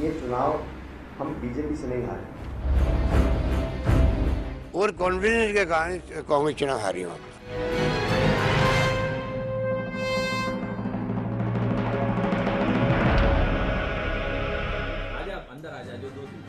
ये चुनाव हम बीजेपी से नहीं हारे और कॉन्फिडेंस के कारण कांग्रेस चुनाव हारी हो।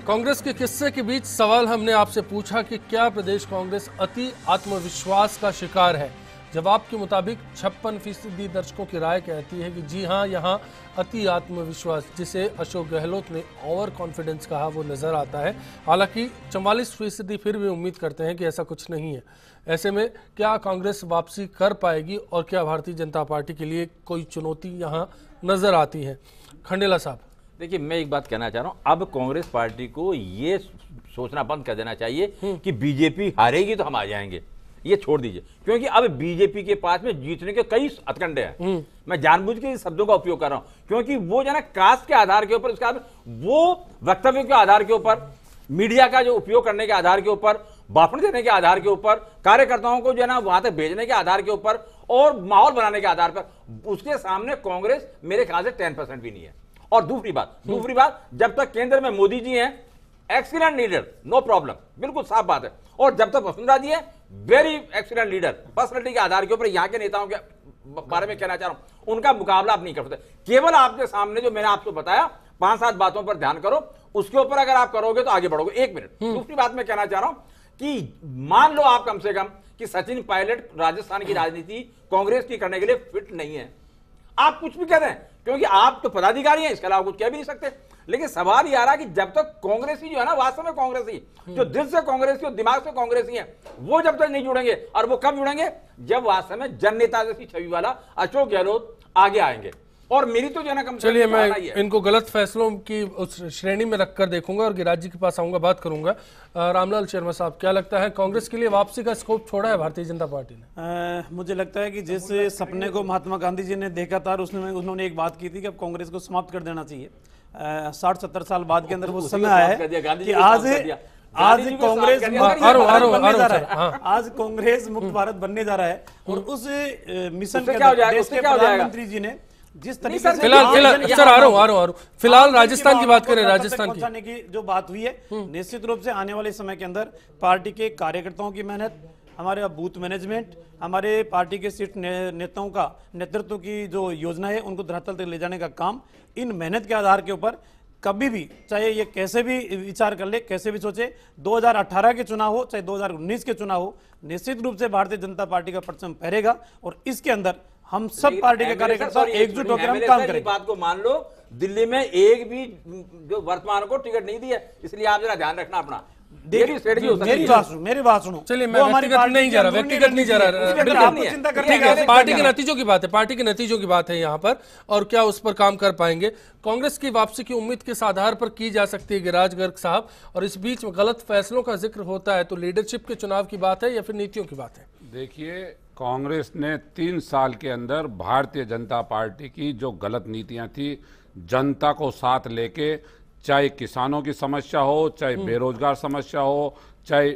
कांग्रेस के किस्से के बीच सवाल हमने आपसे पूछा कि क्या प्रदेश कांग्रेस अति आत्मविश्वास का शिकार है। जवाब के मुताबिक 56% दर्शकों की राय कहती है कि जी हाँ, यहाँ अति आत्मविश्वास जिसे अशोक गहलोत ने ओवर कॉन्फिडेंस कहा वो नज़र आता है। हालांकि 44% फिर भी उम्मीद करते हैं कि ऐसा कुछ नहीं है। ऐसे में क्या कांग्रेस वापसी कर पाएगी और क्या भारतीय जनता पार्टी के लिए कोई चुनौती यहाँ नज़र आती है? खंडेला साहब, देखिए मैं एक बात कहना चाह रहा हूँ, अब कांग्रेस पार्टी को ये सोचना बंद कर देना चाहिए कि बीजेपी हारेगी तो हम आ जाएंगे, ये छोड़ दीजिए, क्योंकि अब बीजेपी के पास में जीतने के कई हथकंडे हैं। मैं जानबूझ के इस शब्दों का उपयोग कर रहा हूँ क्योंकि वो जो ना कास्ट के आधार के ऊपर, उसके बाद वो वक्तव्य के आधार के ऊपर, मीडिया का जो उपयोग करने के आधार के ऊपर, भाषण देने के आधार के ऊपर, कार्यकर्ताओं को जो है ना वहां तक भेजने के आधार के ऊपर और माहौल बनाने के आधार पर, उसके सामने कांग्रेस मेरे ख्याल से 10% भी नहीं है। और दूसरी बात, जब तक केंद्र में मोदी जी हैं, एक्सीलेंट लीडर, नो प्रॉब्लम, बिल्कुल साफ बात है, और जब तक वसुंधा जी है, वेरी एक्सीलेंट लीडर, पर्सनैलिटी के आधार के ऊपर यहाँ के नेताओं के बारे में कहना चाह रहा हूँ, उनका मुकाबला आप नहीं कर सकते। केवल आपके सामने जो मैंने आपको बताया 5-7 बातों पर ध्यान करो, उसके ऊपर अगर आप करोगे तो आगे बढ़ोगे। एक मिनट, दूसरी बात मैं कहना चाह रहा हूँ कि मान लो आप कम से कम कि सचिन पायलट राजस्थान की राजनीति कांग्रेस की करने के लिए फिट नहीं है, आप कुछ भी कह रहे हैं क्योंकि आप तो पदाधिकारी हैं, इसके अलावा कुछ कह भी नहीं सकते। लेकिन सवाल ये आ रहा है कि जब तक कांग्रेसी जो है ना, वास्तव में कांग्रेसी जो दिल से कांग्रेसी और दिमाग से कांग्रेसी है, वो जब तक नहीं जुड़ेंगे, और वो कब जुड़ेंगे, जब वास्तव में जन नेता जैसी छवि वाला अशोक गहलोत आगे आएंगे। और मेरी तो जो है ना कम, चलिए मैं इनको गलत फैसलों की उस श्रेणी में रखकर देखूंगा और गिरिराज जी के पास आऊंगा, बात करूंगा। रामलाल शर्मा साहब, क्या लगता है कांग्रेस के लिए वापसी का स्कोप छोड़ा है भारतीय जनता पार्टी ने? मुझे लगता है कि जिस सपने को महात्मा गांधी जी ने देखा था, उन्होंने एक बात की थी कि अब कांग्रेस को समाप्त कर देना चाहिए। 60-70 साल बाद के अंदर वो समय आया कि आज कांग्रेस मुक्त भारत बनने जा रहा है, और उस मिशन के प्रधानमंत्री जी ने जिस तरीके से फिलहाल राजस्थान की बात करें, राजस्थान पहुंचाने की जो बात हुई है, निश्चित रूप से आने वाले समय के अंदर पार्टी के कार्यकर्ताओं की मेहनत, हमारे बूथ मैनेजमेंट, हमारे पार्टी के सीट नेताओं का नेतृत्व की जो योजना है, उनको धरातल तक ले जाने का काम, इन मेहनत के आधार के ऊपर कभी भी, चाहे ये कैसे भी विचार कर ले, कैसे भी सोचे, 2018 के चुनाव हो चाहे 2019 के चुनाव हो, निश्चित रूप से भारतीय जनता पार्टी का परचम फहरेगा। और इसके अंदर हम सब पार्टी के कार्यकर्ता एकजुट होकर हम काम करेंगे। बात को मान लो, दिल्ली में एक भी जो वर्तमान को टिकट नहीं दी है, इसलिए आप जरा ध्यान रखना अपना। मेरी बात सुनो। चलिए, मैं व्यक्तिगत नहीं जा रहा, चिंता करने की बात है, पार्टी के नतीजों की बात है, पार्टी के नतीजों की बात है यहाँ पर, और क्या उस पर काम कर पाएंगे। कांग्रेस की वापसी की उम्मीद किस आधार पर की जा सकती है गिरिराज गर्ग साहब? और इस बीच गलत फैसलों का जिक्र होता है, तो लीडरशिप के चुनाव की बात है या फिर नीतियों की बात है? देखिए, कांग्रेस ने 3 साल के अंदर भारतीय जनता पार्टी की जो गलत नीतियाँ थी, जनता को साथ लेके, चाहे किसानों की समस्या हो, चाहे बेरोजगार समस्या हो, चाहे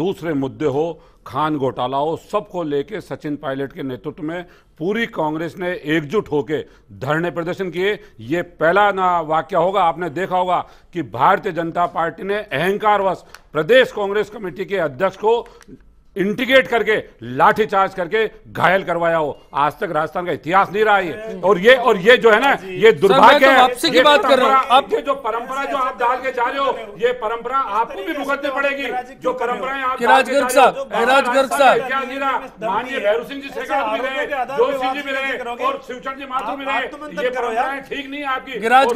दूसरे मुद्दे हो, खान घोटाला हो, सबको लेके सचिन पायलट के नेतृत्व में पूरी कांग्रेस ने एकजुट होके धरने प्रदर्शन किए। ये पहला ना वाक्य होगा, आपने देखा होगा कि भारतीय जनता पार्टी ने अहंकारवश प्रदेश कांग्रेस कमेटी के अध्यक्ष को इंटीग्रेट करके, लाठीचार्ज करके घायल करवाया हो। आज तक राजस्थान का इतिहास नहीं रहा है, और ये जो है ना, ये दुर्भाग्य है। आपसे की बात कर रहा हूं, आप जो परंपरा जो आप डाल के जा रहे हो, ये परंपरा आपको भी भुगतनी पड़ेगी। जो परंपरा है, माननीय भैरू सिंह जी शेखावत ठीक नहीं है आपकी। गिरिराज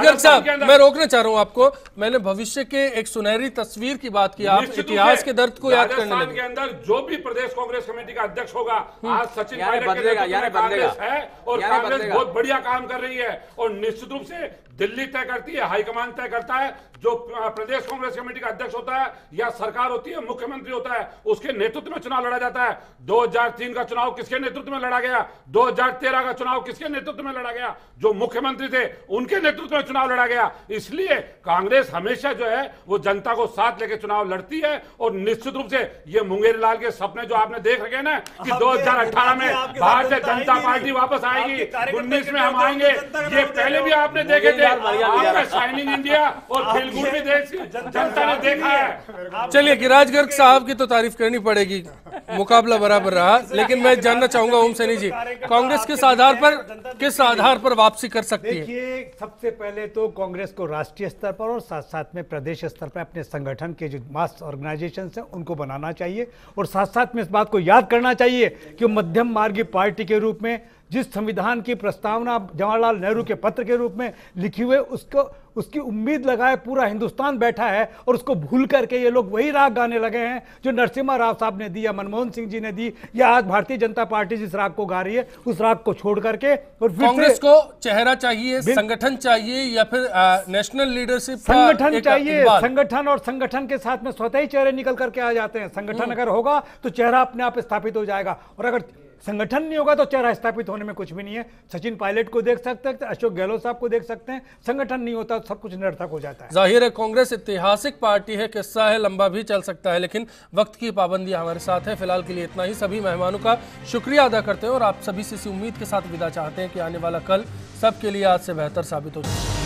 गर्ग साहब, मैं रोकना चाह रहा हूँ आपको। मैंने भविष्य के एक सुनहरी तस्वीर की बात की, आप इतिहास के दर्द को याद कर के अंदर जो भी प्रदेश कांग्रेस कमेटी का अध्यक्ष होगा, आज सचिन पायलट कांग्रेस है, और कांग्रेस बहुत बढ़िया काम कर रही है। और निश्चित रूप से दिल्ली तय करती है, हाईकमान तय करता है, जो प्रदेश कांग्रेस कमेटी का अध्यक्ष होता है या सरकार होती है, मुख्यमंत्री होता है, उसके नेतृत्व में चुनाव लड़ा जाता है। 2003 का चुनाव किसके नेतृत्व में लड़ा गया? 2013 का चुनाव किसके नेतृत्व में लड़ा गया? जो मुख्यमंत्री थे उनके नेतृत्व में चुनाव लड़ा गया। इसलिए कांग्रेस हमेशा जो है वो जनता को साथ लेकर चुनाव लड़ती है। और निश्चित रूप से ये मुंगेरी लाल के सपने जो आपने देख रखे ना कि 2018 में भारतीय जनता पार्टी वापस आएगी, 19 में हम आएंगे, ये पहले भी आपने देखे थे। शाइनिंग इंडिया और खेलकूद में देश जनता ने देखा है। चलिए गिरिराज गर्ग साहब की तो तारीफ करनी पड़ेगी, मुकाबला बराबर रहा, लेकिन मैं जानना चाहूंगा ओम सनेजी, कांग्रेस किस आधार पर वापसी कर सकती है? देखिए, सबसे पहले तो कांग्रेस को राष्ट्रीय स्तर पर और साथ साथ में प्रदेश स्तर पर अपने संगठन के जो मास ऑर्गेनाइजेशन है उनको बनाना चाहिए, और साथ साथ में इस बात को याद करना चाहिए कि मध्यम मार्गी पार्टी के रूप में जिस संविधान की प्रस्तावना जवाहरलाल नेहरू के पत्र के रूप में लिखी हुई है उसको उसकी उम्मीद लगाए पूरा हिंदुस्तान बैठा है, और उसको भूल करके ये लोग वही राग गाने लगे हैं जो नरसिम्हा राव साहब ने दी या मनमोहन सिंह जी ने दी, या आज भारतीय जनता पार्टी जिस राग को गा रही है उस राग को छोड़ करके। और कांग्रेस को चेहरा चाहिए, संगठन चाहिए, या फिर नेशनल लीडरशिप, संगठन चाहिए, संगठन, और संगठन के साथ में स्वतः ही चेहरे निकल करके आ जाते हैं। संगठन अगर होगा तो चेहरा अपने आप स्थापित हो जाएगा, और अगर संगठन नहीं होगा तो चेहरा स्थापित होने में कुछ भी नहीं है। सचिन पायलट को देख सकते हैं, अशोक गहलोत साहब को देख सकते हैं, संगठन नहीं होता सब कुछ निरर्थक हो जाता है। जाहिर है कांग्रेस ऐतिहासिक पार्टी है, किस्सा है, लंबा भी चल सकता है, लेकिन वक्त की पाबंदी हमारे साथ है। फिलहाल के लिए इतना ही, सभी मेहमानों का शुक्रिया अदा करते हैं और आप सभी से इसी उम्मीद के साथ विदा चाहते हैं कि आने वाला कल सबके लिए आज से बेहतर साबित हो जाए।